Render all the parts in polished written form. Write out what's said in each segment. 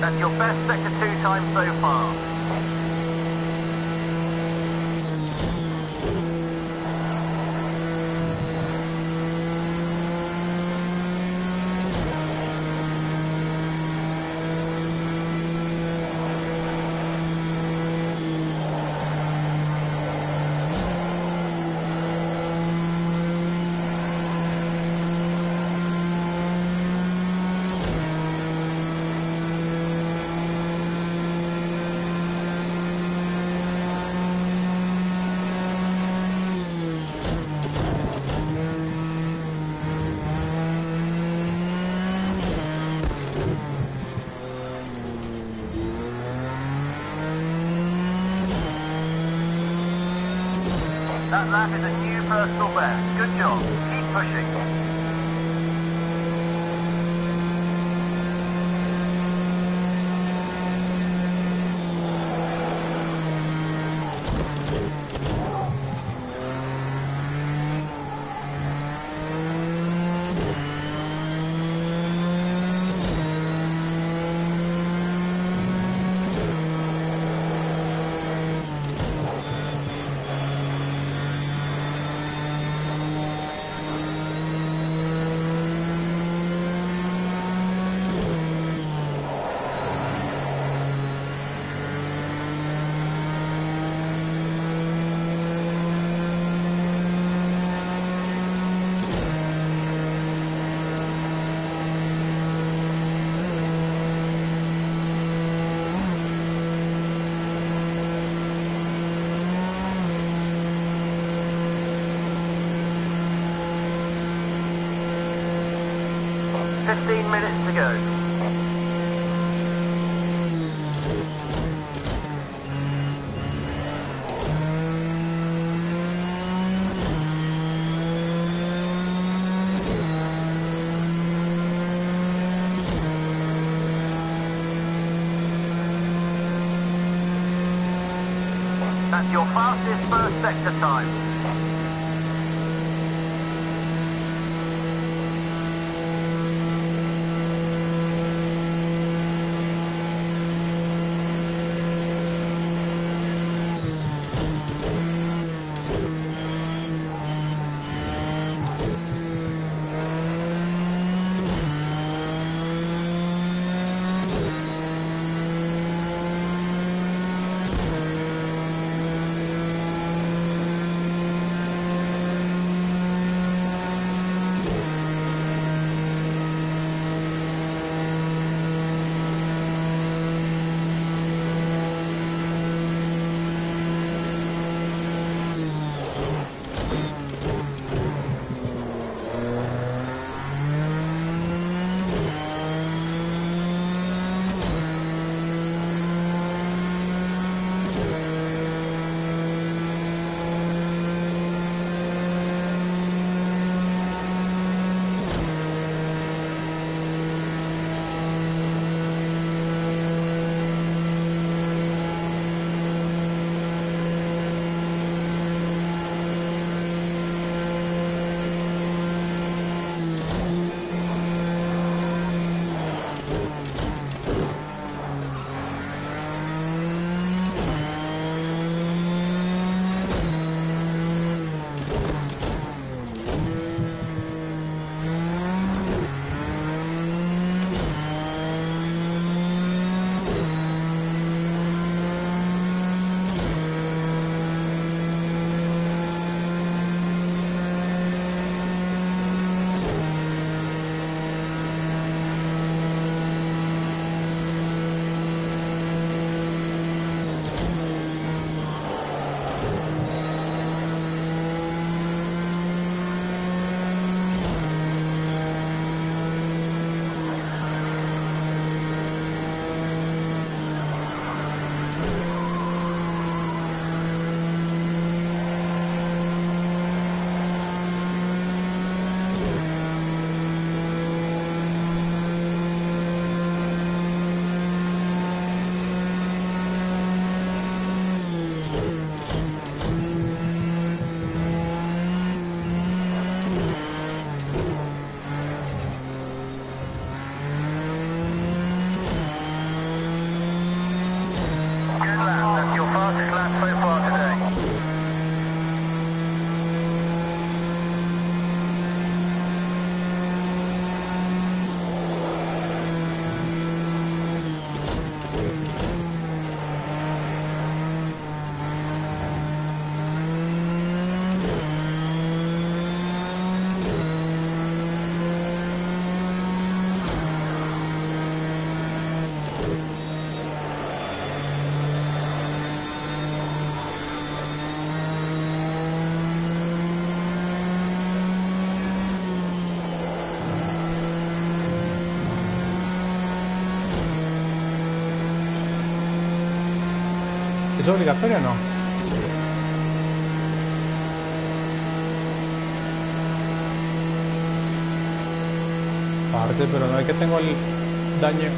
That's your best sector 2 time so far. That lap is a new personal best. Good job. Keep pushing. That's your fastest first sector time. ¿Es obligatorio o no? Parce, pero no es que tengo el daño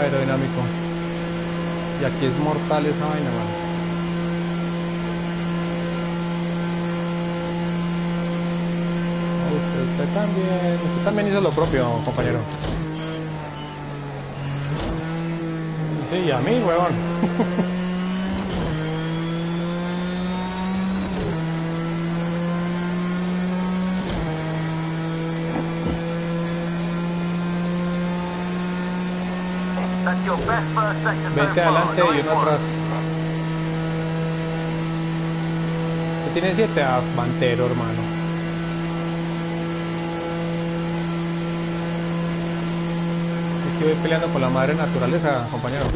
aerodinámico. Y aquí es mortal esa vaina, man. Usted también hizo lo propio, compañero. Sí, a mí, huevón. Vente adelante y uno atrás. Se tiene 7 a Pantero, hermano. Voy peleando con la madre naturaleza, compañero.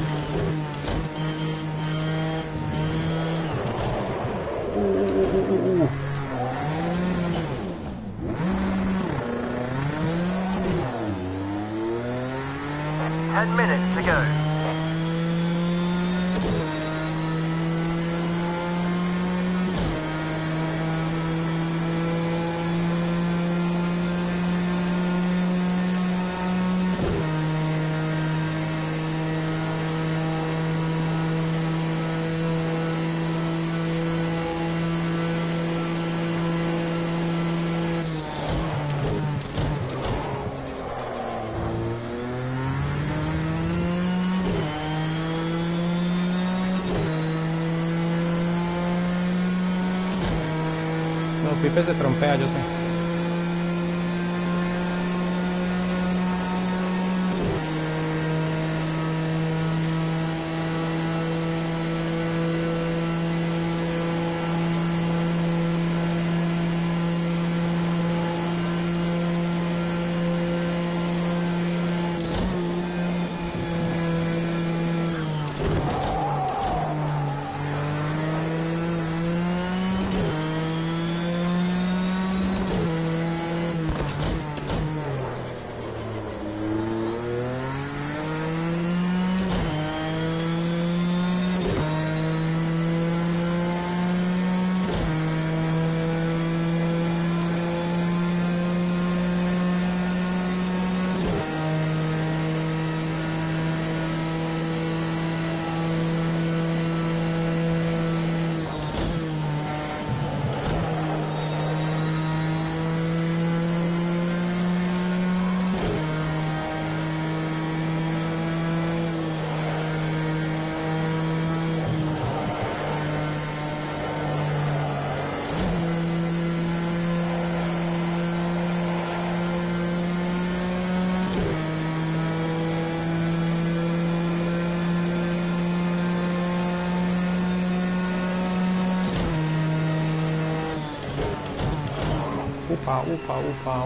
Pipes de trompea, yo sé.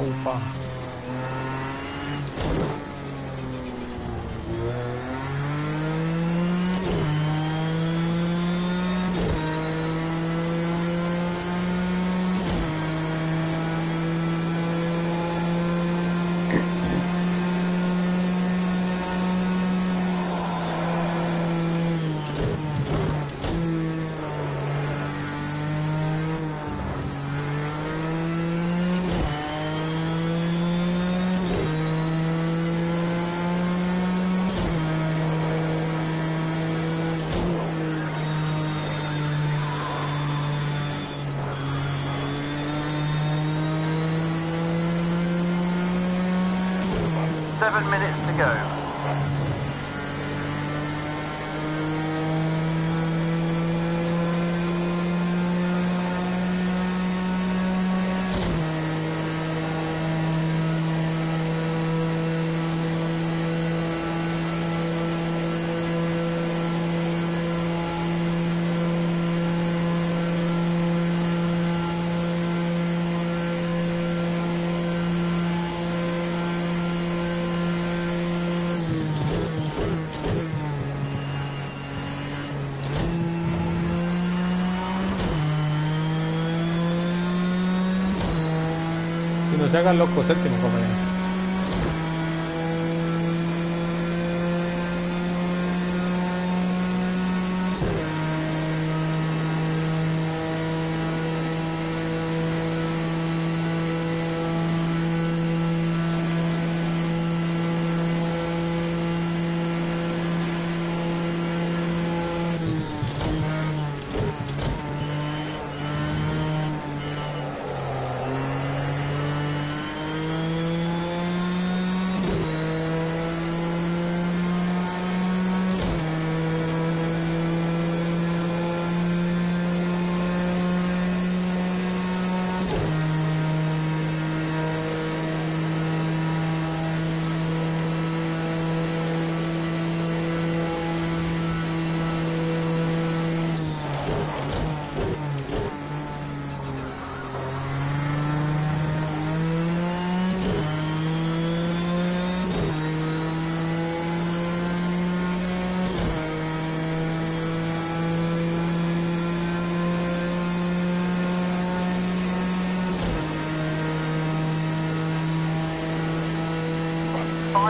Upa. Se hagan locos, séptimo, compañero.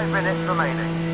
5 minutes remaining.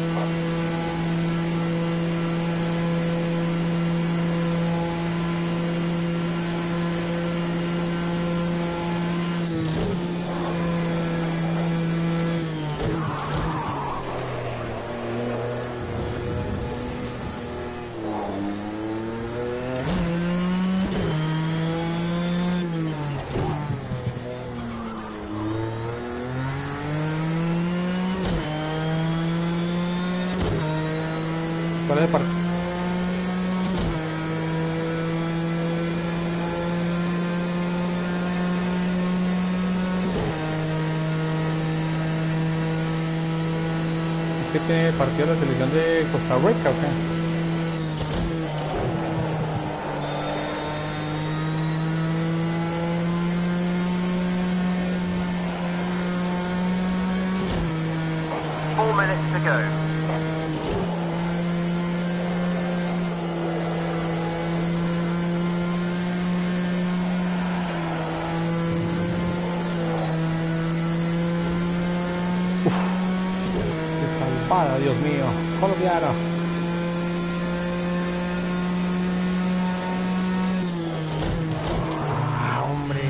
Tiene partido la selección de Costa Rica, ¿o qué? Dios mío, colombiano. Ah, hombre.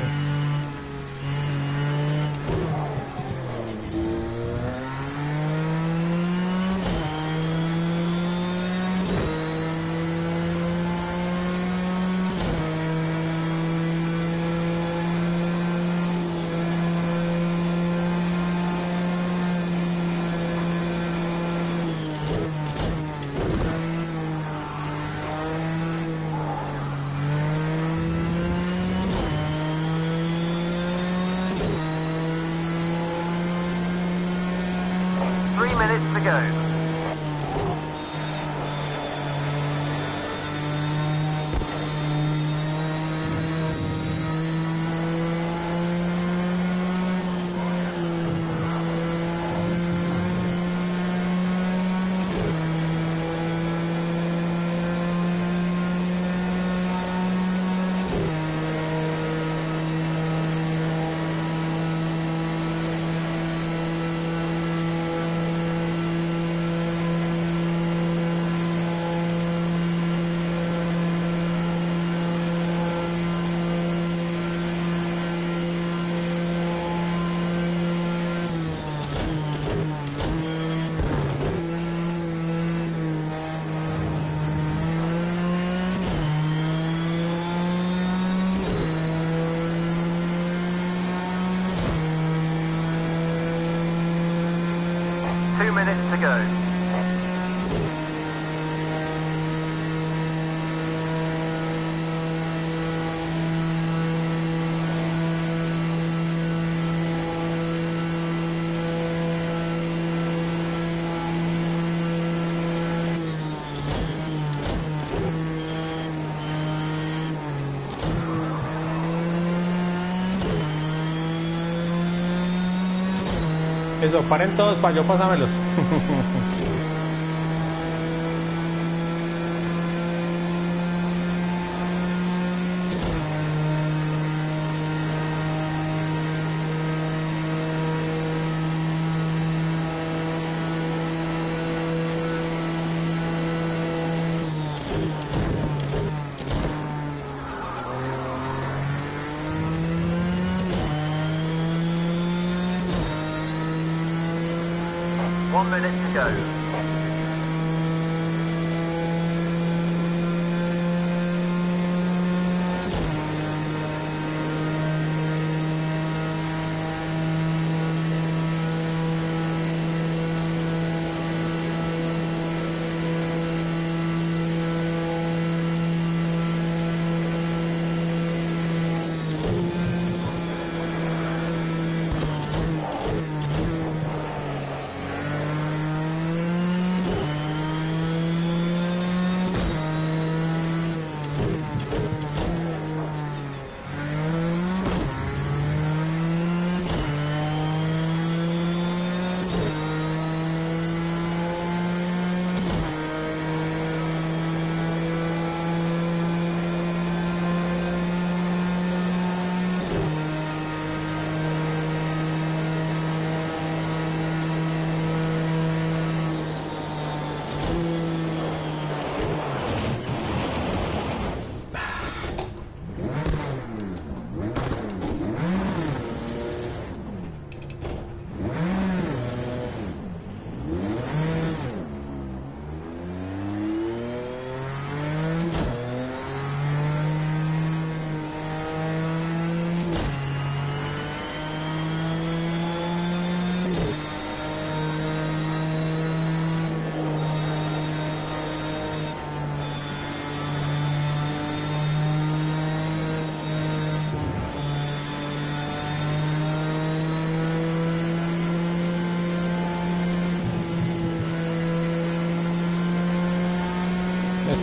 Eso, paren todos para yo pasármelos.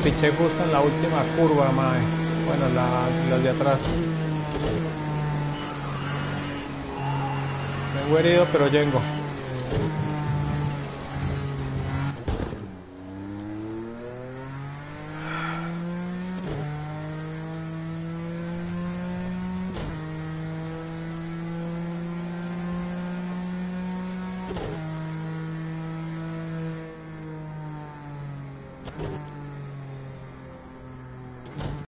piché justo en la última curva, mae. Bueno, las de atrás. Vengo herido, pero llego.